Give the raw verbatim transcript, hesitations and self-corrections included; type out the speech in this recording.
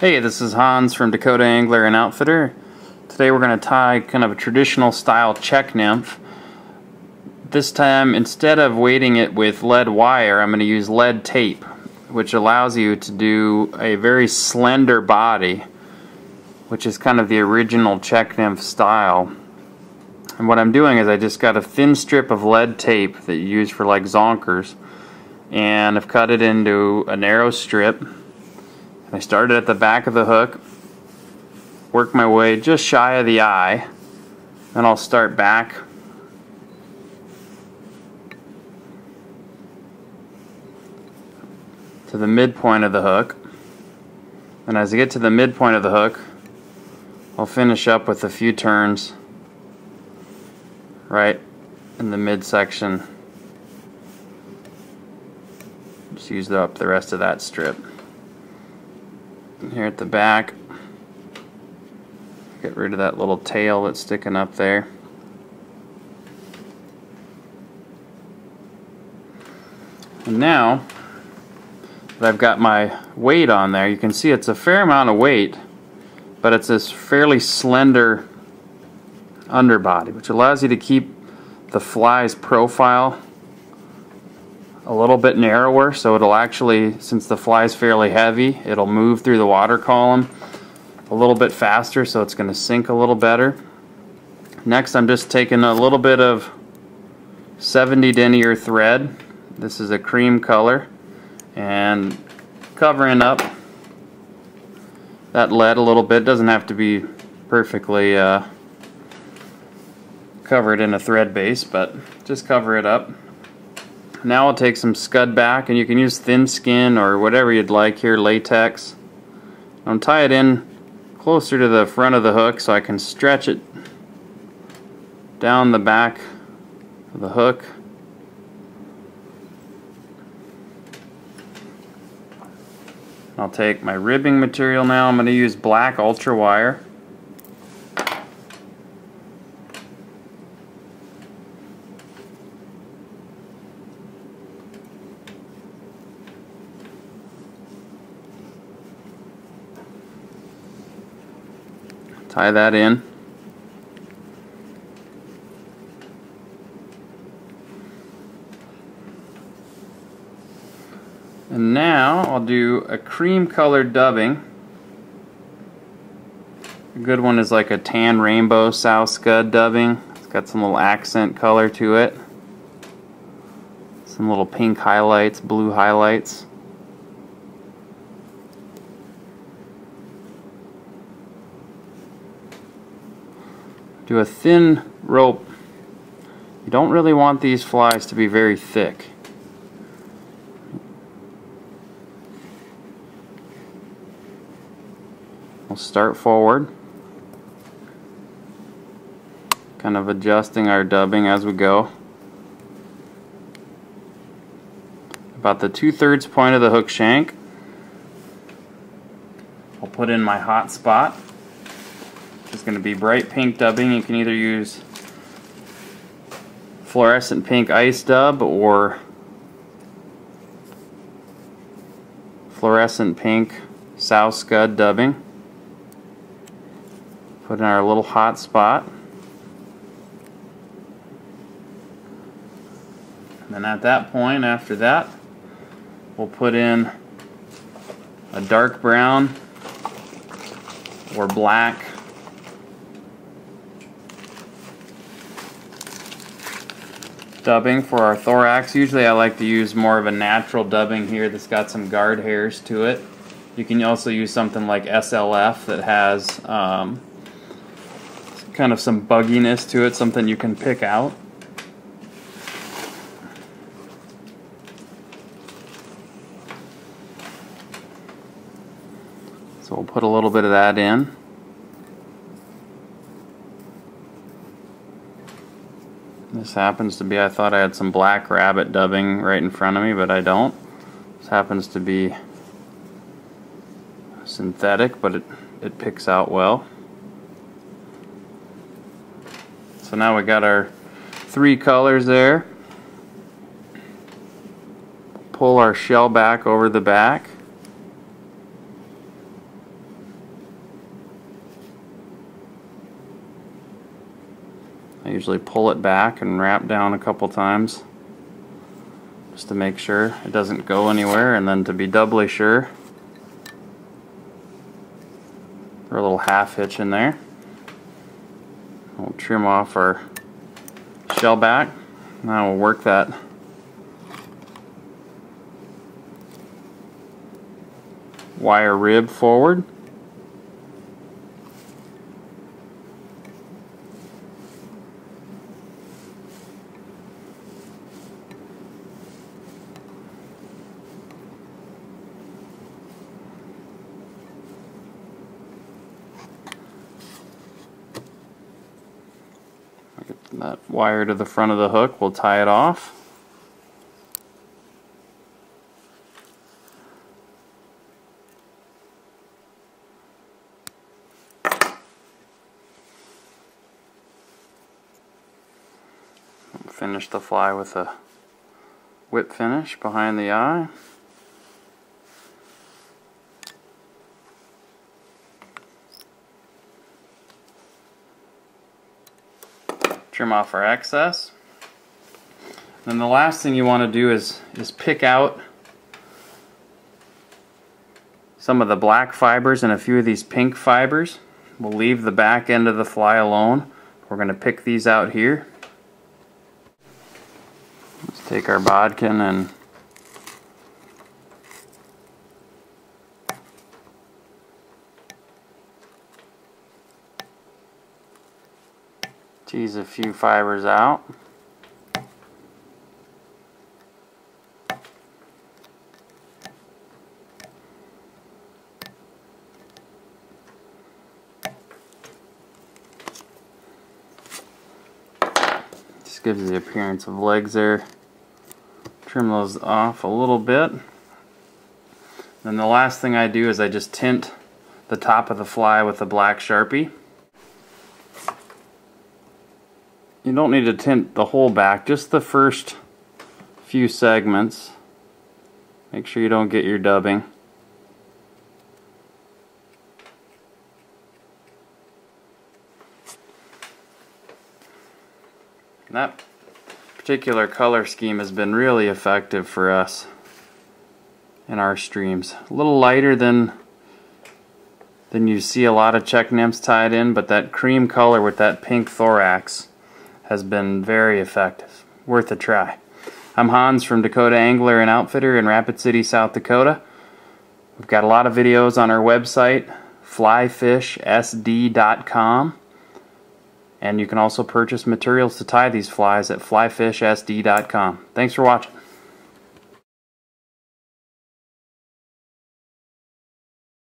Hey, this is Hans from Dakota Angler and Outfitter. Today we're going to tie kind of a traditional style Czech nymph. This time, instead of weighting it with lead wire, I'm going to use lead tape, which allows you to do a very slender body, which is kind of the original Czech nymph style. And what I'm doing is I just got a thin strip of lead tape that you use for like zonkers, and I've cut it into a narrow strip. I started at the back of the hook, work my way just shy of the eye, and I'll start back. To the midpoint of the hook, and as I get to the midpoint of the hook, I'll finish up with a few turns right in the midsection. Just use up the rest of that strip. Here at the back, get rid of that little tail that's sticking up there. And now that I've got my weight on there, you can see it's a fair amount of weight, but it's this fairly slender underbody, which allows you to keep the fly's profile a little bit narrower, so it'll actually, since the fly is fairly heavy, it'll move through the water column a little bit faster, so it's going to sink a little better. Next, I'm just taking a little bit of seventy denier thread. This is a cream color, and covering up that lead a little bit. Doesn't have to be perfectly uh, covered in a thread base, but just cover it up. Now I'll take some scud back, and you can use thin skin or whatever you'd like here, latex. I'll tie it in closer to the front of the hook so I can stretch it down the back of the hook. I'll take my ribbing material now. I'm going to use black ultra wire. Tie that in. And now I'll do a cream colored dubbing. A good one is like a tan rainbow sow scud dubbing. It's got some little accent color to it. Some little pink highlights, blue highlights. Do a thin rope. You don't really want these flies to be very thick. We'll start forward, kind of adjusting our dubbing as we go. About the two-thirds point of the hook shank, I'll put in my hot spot. It's going to be bright pink dubbing. You can either use fluorescent pink ice dub or fluorescent pink sow scud dubbing. Put in our little hot spot, and then at that point, after that, we'll put in a dark brown or black dubbing for our thorax. Usually I like to use more of a natural dubbing here that's got some guard hairs to it. You can also use something like S L F that has um, kind of some bugginess to it, something you can pick out. So we'll put a little bit of that in. This happens to be, I thought I had some black rabbit dubbing right in front of me, but I don't. This happens to be synthetic, but it, it picks out well. So now we got our three colors there. Pull our shell back over the back. Usually pull it back and wrap down a couple times just to make sure it doesn't go anywhere, and then to be doubly sure, throw a little half hitch in there. We'll trim off our shell back. Now we'll work that wire rib forward. That wire to the front of the hook, we'll tie it off. Finish the fly with a whip finish behind the eye. Trim off our excess. Then the last thing you want to do is is pick out some of the black fibers and a few of these pink fibers. We'll leave the back end of the fly alone. We're going to pick these out here. Let's take our bodkin and tease a few fibers out. Just gives the appearance of legs there. Trim those off a little bit. Then the last thing I do is I just tint the top of the fly with a black Sharpie. You don't need to tint the whole back, just the first few segments. Make sure you don't get your dubbing. And that particular color scheme has been really effective for us in our streams. A little lighter than than you see a lot of Czech nymphs tied in, but that cream color with that pink thorax has been very effective. Worth a try. I'm Hans from Dakota Angler and Outfitter in Rapid City, South Dakota. We've got a lot of videos on our website, fly fish s d dot com, and you can also purchase materials to tie these flies at fly fish s d dot com. Thanks for watching.